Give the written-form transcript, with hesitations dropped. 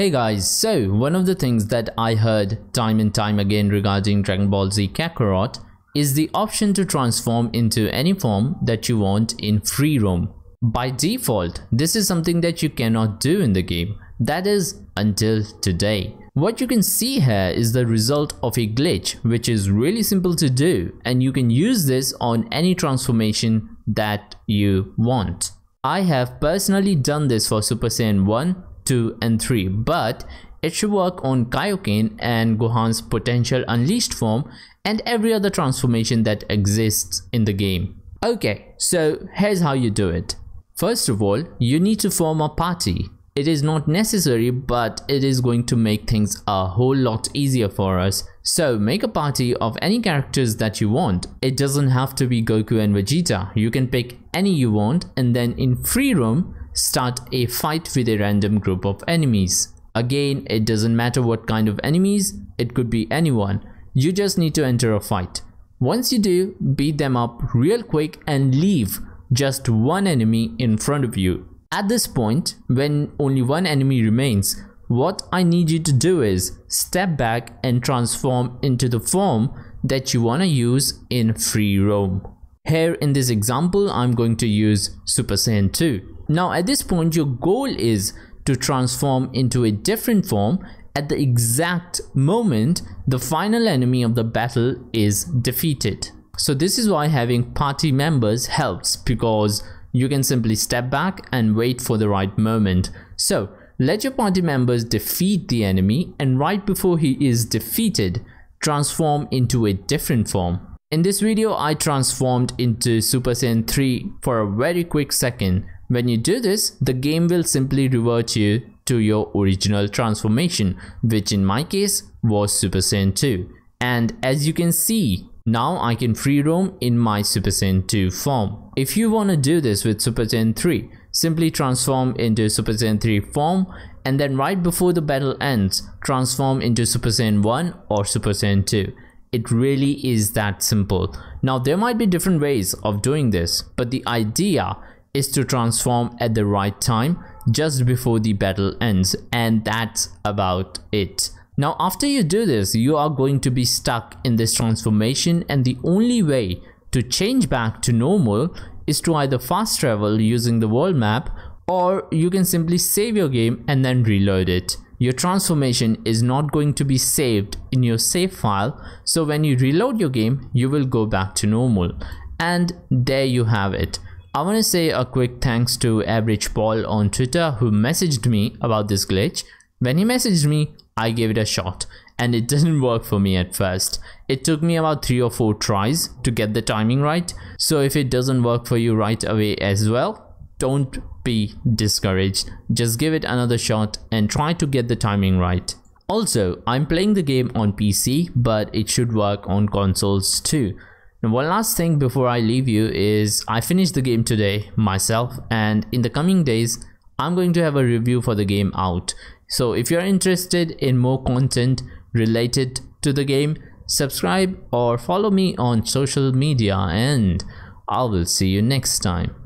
Hey guys, so one of the things that I heard time and time again regarding Dragon Ball Z Kakarot is the option to transform into any form that you want in free roam. By default, this is something that you cannot do in the game, that is until today. What you can see here is the result of a glitch which is really simple to do, and you can use this on any transformation that you want. I have personally done this for Super Saiyan 1, 2 and 3, but it should work on Kaioken and Gohan's Potential Unleashed form and every other transformation that exists in the game. Okay, so here's how you do it. First of all, you need to form a party. It is not necessary, but it is going to make things a whole lot easier for us. So make a party of any characters that you want. It doesn't have to be Goku and Vegeta. You can pick any you want, and then in free roam, start a fight with a random group of enemies. Again, it doesn't matter what kind of enemies, it could be anyone. You just need to enter a fight. Once you do, beat them up real quick and leave just one enemy in front of you. At this point, when only one enemy remains, what I need you to do is step back and transform into the form that you want to use in free roam. Here in this example, I'm going to use Super Saiyan 2. Now at this point, your goal is to transform into a different form at the exact moment the final enemy of the battle is defeated. So this is why having party members helps, because you can simply step back and wait for the right moment. So let your party members defeat the enemy, and right before he is defeated, transform into a different form. In this video, I transformed into Super Saiyan 3 for a very quick second. When you do this, the game will simply revert you to your original transformation, which in my case was Super Saiyan 2. And as you can see, now I can free roam in my Super Saiyan 2 form. If you want to do this with Super Saiyan 3, simply transform into Super Saiyan 3 form, and then right before the battle ends, transform into Super Saiyan 1 or Super Saiyan 2. It really is that simple. Now there might be different ways of doing this, but the idea is to transform at the right time just before the battle ends, and that's about it. Now after you do this, you are going to be stuck in this transformation, and the only way to change back to normal is to either fast travel using the world map, or you can simply save your game and then reload it. Your transformation is not going to be saved in your save file, so when you reload your game, you will go back to normal. And there you have it. I want to say a quick thanks to Average Paul on Twitter, who messaged me about this glitch. When he messaged me, I gave it a shot, and it didn't work for me at first. It took me about 3 or 4 tries to get the timing right. So if it doesn't work for you right away as well, don't be discouraged. Just give it another shot and try to get the timing right. Also, I'm playing the game on PC, but it should work on consoles too. Now, one last thing before I leave you is I finished the game today myself, and in the coming days I'm going to have a review for the game out. So if you're interested in more content related to the game, subscribe or follow me on social media, and I will see you next time.